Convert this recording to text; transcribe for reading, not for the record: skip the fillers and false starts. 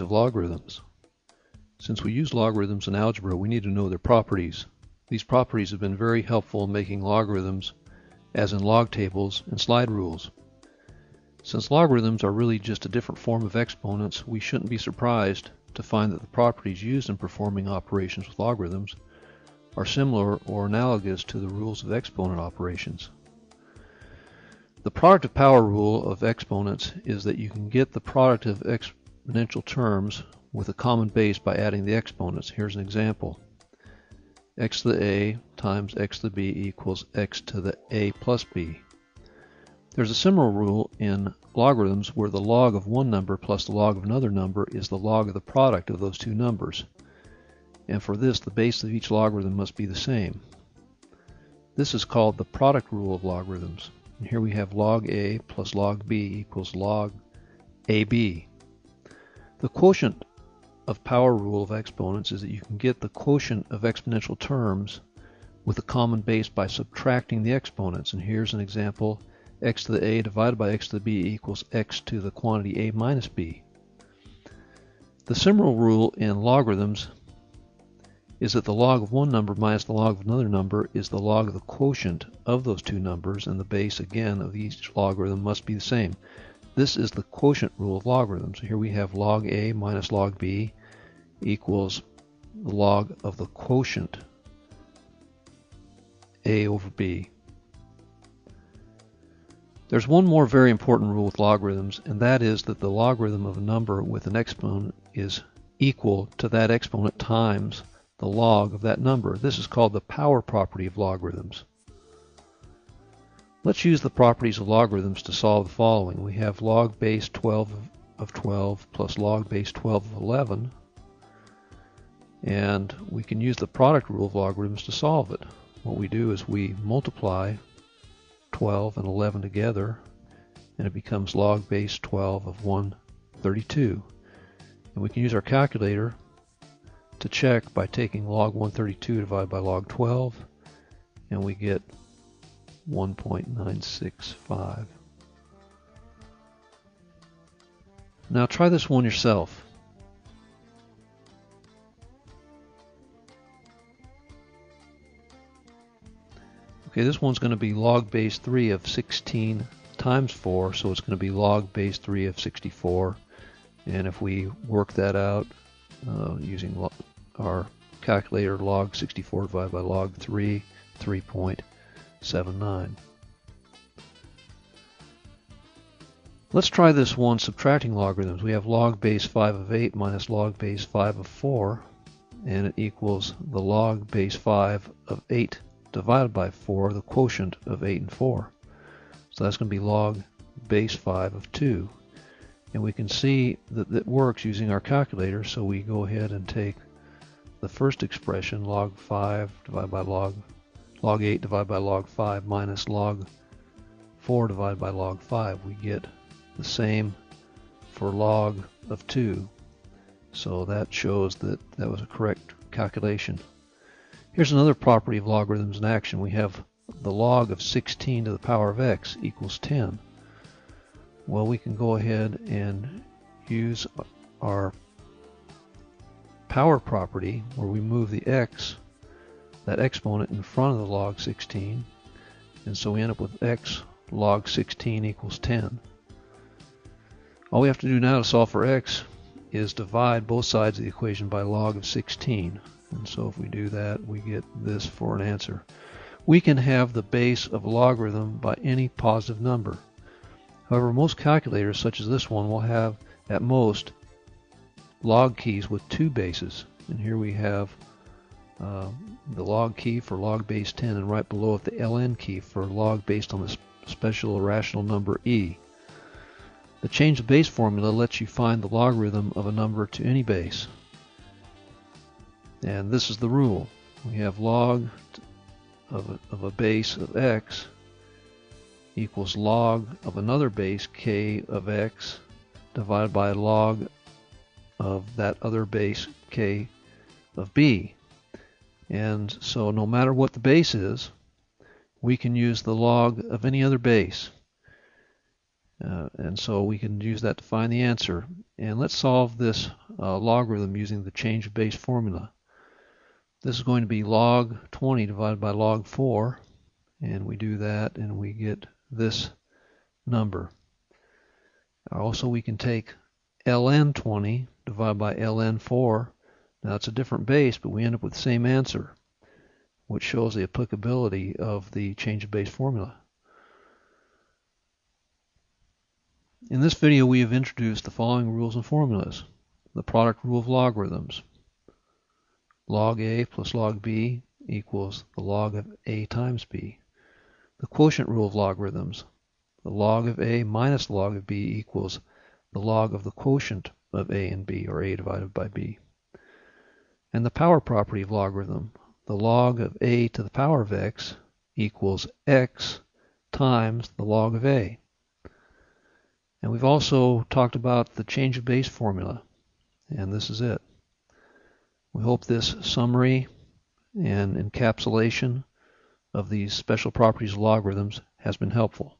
of logarithms. Since we use logarithms in algebra, we need to know their properties. These properties have been very helpful in making logarithms, as in log tables and slide rules. Since logarithms are really just a different form of exponents, we shouldn't be surprised to find that the properties used in performing operations with logarithms are similar or analogous to the rules of exponent operations. The product of power rule of exponents is that you can get the product of exponential terms with a common base by adding the exponents. Here's an example. X to the a times x to the b equals x to the a plus b. There's a similar rule in logarithms where the log of one number plus the log of another number is the log of the product of those two numbers. And for this, the base of each logarithm must be the same. This is called the product rule of logarithms. And here we have log a plus log b equals log ab. The quotient of power rule of exponents is that you can get the quotient of exponential terms with a common base by subtracting the exponents. And here's an example: x to the a divided by x to the b equals x to the quantity a minus b. The similar rule in logarithms is that the log of one number minus the log of another number is the log of the quotient of those two numbers, and the base again of each logarithm must be the same. This is the quotient rule of logarithms. Here we have log a minus log b equals the log of the quotient a over b. There's one more very important rule with logarithms, and that is that the logarithm of a number with an exponent is equal to that exponent times the log of that number. This is called the power property of logarithms. Let's use the properties of logarithms to solve the following. We have log base 12 of 12 plus log base 12 of 11, and we can use the product rule of logarithms to solve it. What we do is we multiply 12 and 11 together, and it becomes log base 12 of 132. And we can use our calculator to check by taking log 132 divided by log 12, and we get 1.965. Now try this one yourself. Okay, this one's going to be log base 3 of 16 times 4, so it's going to be log base 3 of 64. And if we work that out using our calculator, log 64 divided by log 3, 3.79. Let's try this one subtracting logarithms. We have log base 5 of 8 minus log base 5 of 4, and it equals the log base 5 of 8 divided by 4, the quotient of 8 and 4. So that's going to be log base 5 of 2. And we can see that it works using our calculator, so we go ahead and take the first expression, log 5 divided by log 8 divided by log 5 minus log 4 divided by log 5. We get the same for log of 2. So that shows that that was a correct calculation. Here's another property of logarithms in action. We have the log of 16 to the power of x equals 10. Well, we can go ahead and use our power property where we move the x, that exponent, in front of the log 16, and so we end up with x log 16 equals 10. All we have to do now to solve for x is divide both sides of the equation by log of 16, and so if we do that, we get this for an answer. We can have the base of a logarithm by any positive number. However, most calculators such as this one will have at most log keys with two bases, and here we have the log key for log base 10, and right below it the ln key for log based on the special irrational number e. The change of base formula lets you find the logarithm of a number to any base. And this is the rule. We have log of a base of x equals log of another base, k of x, divided by log of that other base, k of b. And so no matter what the base is, we can use the log of any other base. And so we can use that to find the answer. And let's solve this logarithm using the change of base formula. This is going to be log 20 divided by log 4, and we do that and we get this number. Also, we can take ln 20 divided by ln 4. Now it's a different base, but we end up with the same answer, which shows the applicability of the change of base formula. In this video, we have introduced the following rules and formulas. The product rule of logarithms. Log a plus log b equals the log of a times b. The quotient rule of logarithms. The log of a minus log of b equals the log of the quotient of a and b, or a divided by b. And the power property of logarithm. The log of a to the power of x equals x times the log of a. And we've also talked about the change of base formula, and this is it. We hope this summary and encapsulation of these special properties of logarithms has been helpful.